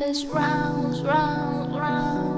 life is round, round, round.